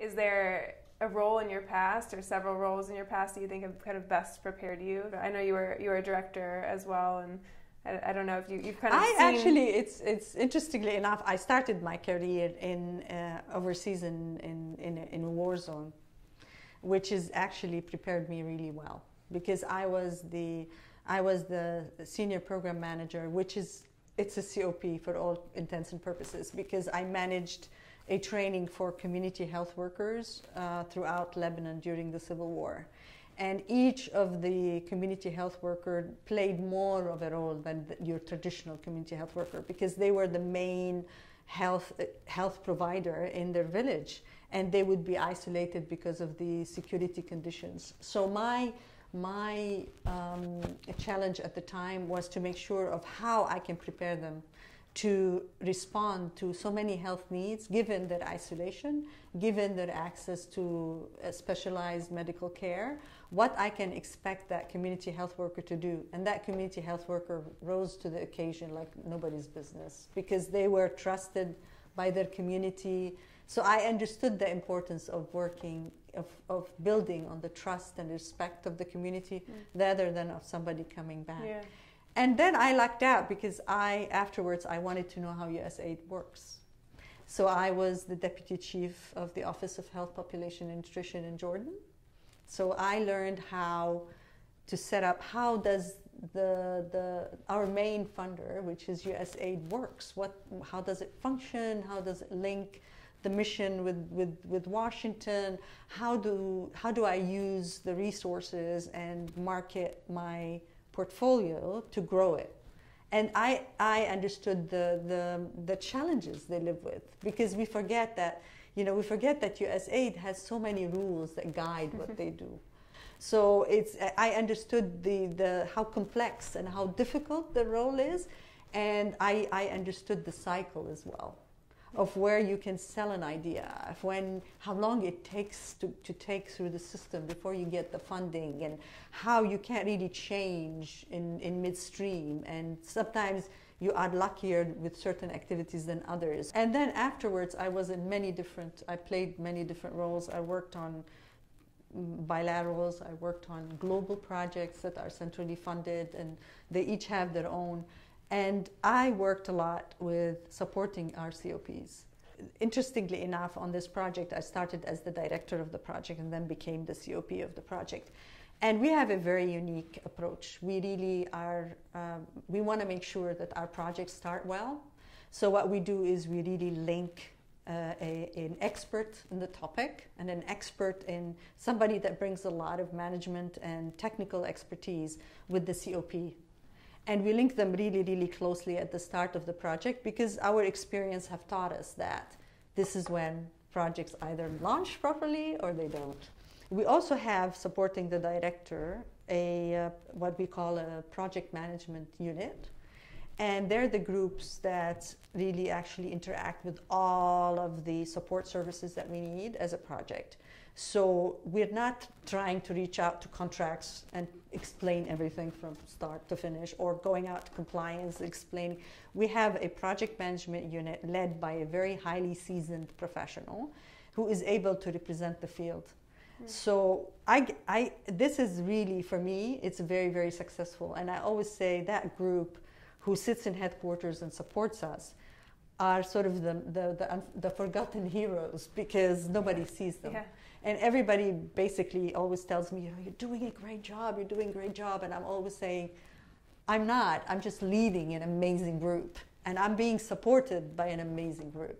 Is there a role in your past, or several roles in your past, that you think have kind of best prepared you? I know you were a director as well, and I don't know if you've kind of. It's interestingly enough, I started my career in overseas in a war zone, which is actually prepared me really well, because I was the senior program manager, which is it's a COP for all intents and purposes, because I managed a training for community health workers throughout Lebanon during the civil war. And each of the community health workers played more of a role than your traditional community health worker, because they were the main health provider in their village, and they would be isolated because of the security conditions. So my challenge at the time was to make sure of how I can prepare them to respond to so many health needs, given their isolation, given their access to specialized medical care, what I can expect that community health worker to do. And that community health worker rose to the occasion like nobody's business, because they were trusted by their community. So I understood the importance of working, of building on the trust and respect of the community rather than of somebody coming back. Yeah. And then I lucked out, because afterwards I wanted to know how USAID works. So I was the deputy chief of the Office of Health, Population and Nutrition in Jordan. So I learned how to set up, how does our main funder, which is USAID, works. How does it function? How does it link the mission with Washington? How do I use the resources and market my portfolio to grow it? And I understood the challenges they live with, because we forget that, USAID has so many rules that guide what they do. So I understood how complex and how difficult the role is, and I understood the cycle as well, of where you can sell an idea, of how long it takes to take through the system before you get the funding, and how you can't really change in midstream, and sometimes you are luckier with certain activities than others. And then afterwards I played many different roles. I worked on bilaterals, I worked on global projects that are centrally funded, and they each have their own. And I worked a lot with supporting our COPs. Interestingly enough, on this project, I started as the director of the project and then became the COP of the project. And we have a very unique approach. We really are, we want to make sure that our projects start well. So what we do is we really link an expert in the topic, and an expert in somebody that brings a lot of management and technical expertise with the COP. And we link them really, really closely at the start of the project, because our experience have taught us that this is when projects either launch properly or they don't. We also have, supporting the director, what we call a project management unit. And they're the groups that really actually interact with all of the support services that we need as a project. So we're not trying to reach out to contracts and explain everything from start to finish, or going out to compliance, explain. We have a project management unit led by a very highly seasoned professional who is able to represent the field. So this is really, for me, it's very, very successful. And I always say that group who sits in headquarters and supports us are sort of the forgotten heroes, because nobody sees them. Yeah. And everybody basically always tells me, you're doing a great job, you're doing a great job. And I'm always saying, I'm not, I'm just leading an amazing group, and I'm being supported by an amazing group.